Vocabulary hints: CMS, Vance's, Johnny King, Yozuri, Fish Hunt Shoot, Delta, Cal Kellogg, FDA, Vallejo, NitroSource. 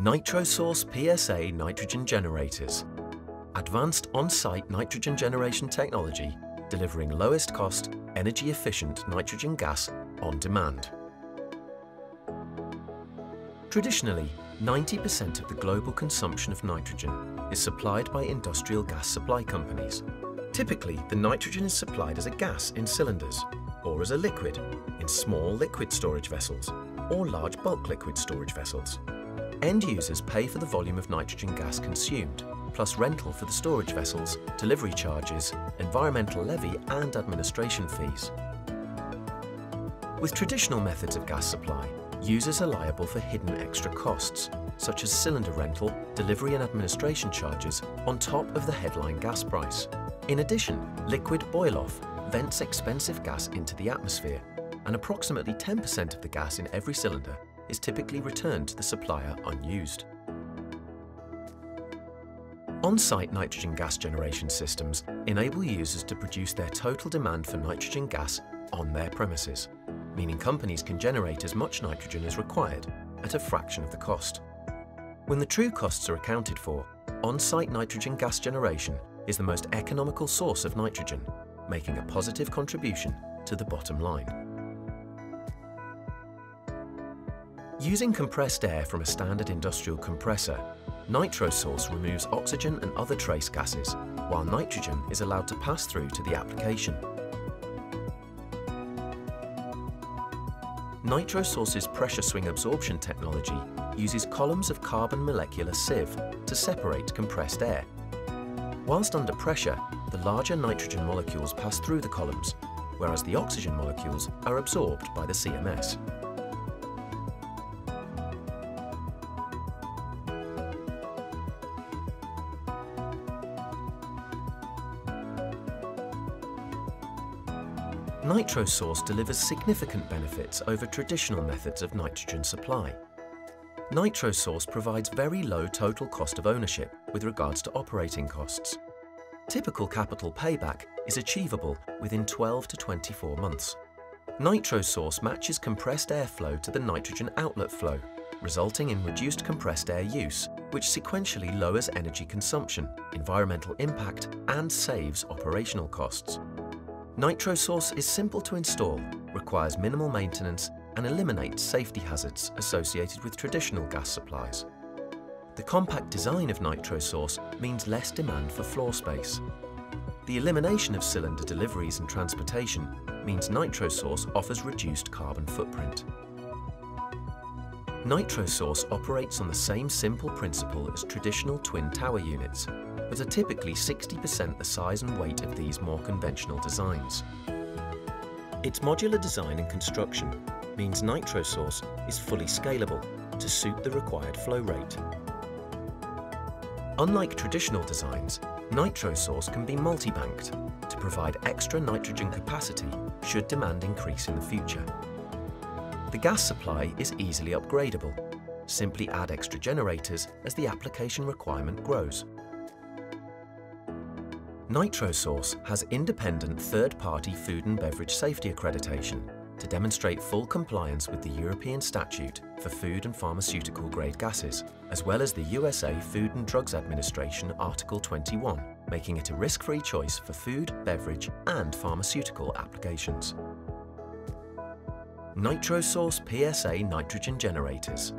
NitroSource PSA nitrogen generators. Advanced on-site nitrogen generation technology delivering lowest cost, energy-efficient nitrogen gas on demand. Traditionally, 90% of the global consumption of nitrogen is supplied by industrial gas supply companies. Typically, the nitrogen is supplied as a gas in cylinders or as a liquid in small liquid storage vessels or large bulk liquid storage vessels. End users pay for the volume of nitrogen gas consumed, plus rental for the storage vessels, delivery charges, environmental levy and administration fees. With traditional methods of gas supply, users are liable for hidden extra costs, such as cylinder rental, delivery and administration charges on top of the headline gas price. In addition, liquid boil-off vents expensive gas into the atmosphere, and approximately 10% of the gas in every cylinder is typically returned to the supplier unused. On-site nitrogen gas generation systems enable users to produce their total demand for nitrogen gas on their premises, meaning companies can generate as much nitrogen as required at a fraction of the cost. When the true costs are accounted for, on-site nitrogen gas generation is the most economical source of nitrogen, making a positive contribution to the bottom line. Using compressed air from a standard industrial compressor, NitroSource removes oxygen and other trace gases, while nitrogen is allowed to pass through to the application. NitroSource's pressure swing absorption technology uses columns of carbon molecular sieve to separate compressed air. Whilst under pressure, the larger nitrogen molecules pass through the columns, whereas the oxygen molecules are absorbed by the CMS. NitroSource delivers significant benefits over traditional methods of nitrogen supply. NitroSource provides very low total cost of ownership with regards to operating costs. Typical capital payback is achievable within 12 to 24 months. NitroSource matches compressed airflow to the nitrogen outlet flow, resulting in reduced compressed air use, which sequentially lowers energy consumption, environmental impact, and saves operational costs. NitroSource is simple to install, requires minimal maintenance, and eliminates safety hazards associated with traditional gas supplies. The compact design of NitroSource means less demand for floor space. The elimination of cylinder deliveries and transportation means NitroSource offers reduced carbon footprint. NitroSource operates on the same simple principle as traditional twin tower units, but are typically 60% the size and weight of these more conventional designs. Its modular design and construction means NitroSource is fully scalable to suit the required flow rate. Unlike traditional designs, NitroSource can be multi-banked to provide extra nitrogen capacity should demand increase in the future. The gas supply is easily upgradable. Simply add extra generators as the application requirement grows. NitroSource has independent third-party food and beverage safety accreditation to demonstrate full compliance with the European Statute for Food and Pharmaceutical Grade Gases, as well as the USA Food and Drugs Administration Article 21, making it a risk-free choice for food, beverage, and pharmaceutical applications. NitroSource PSA nitrogen generators.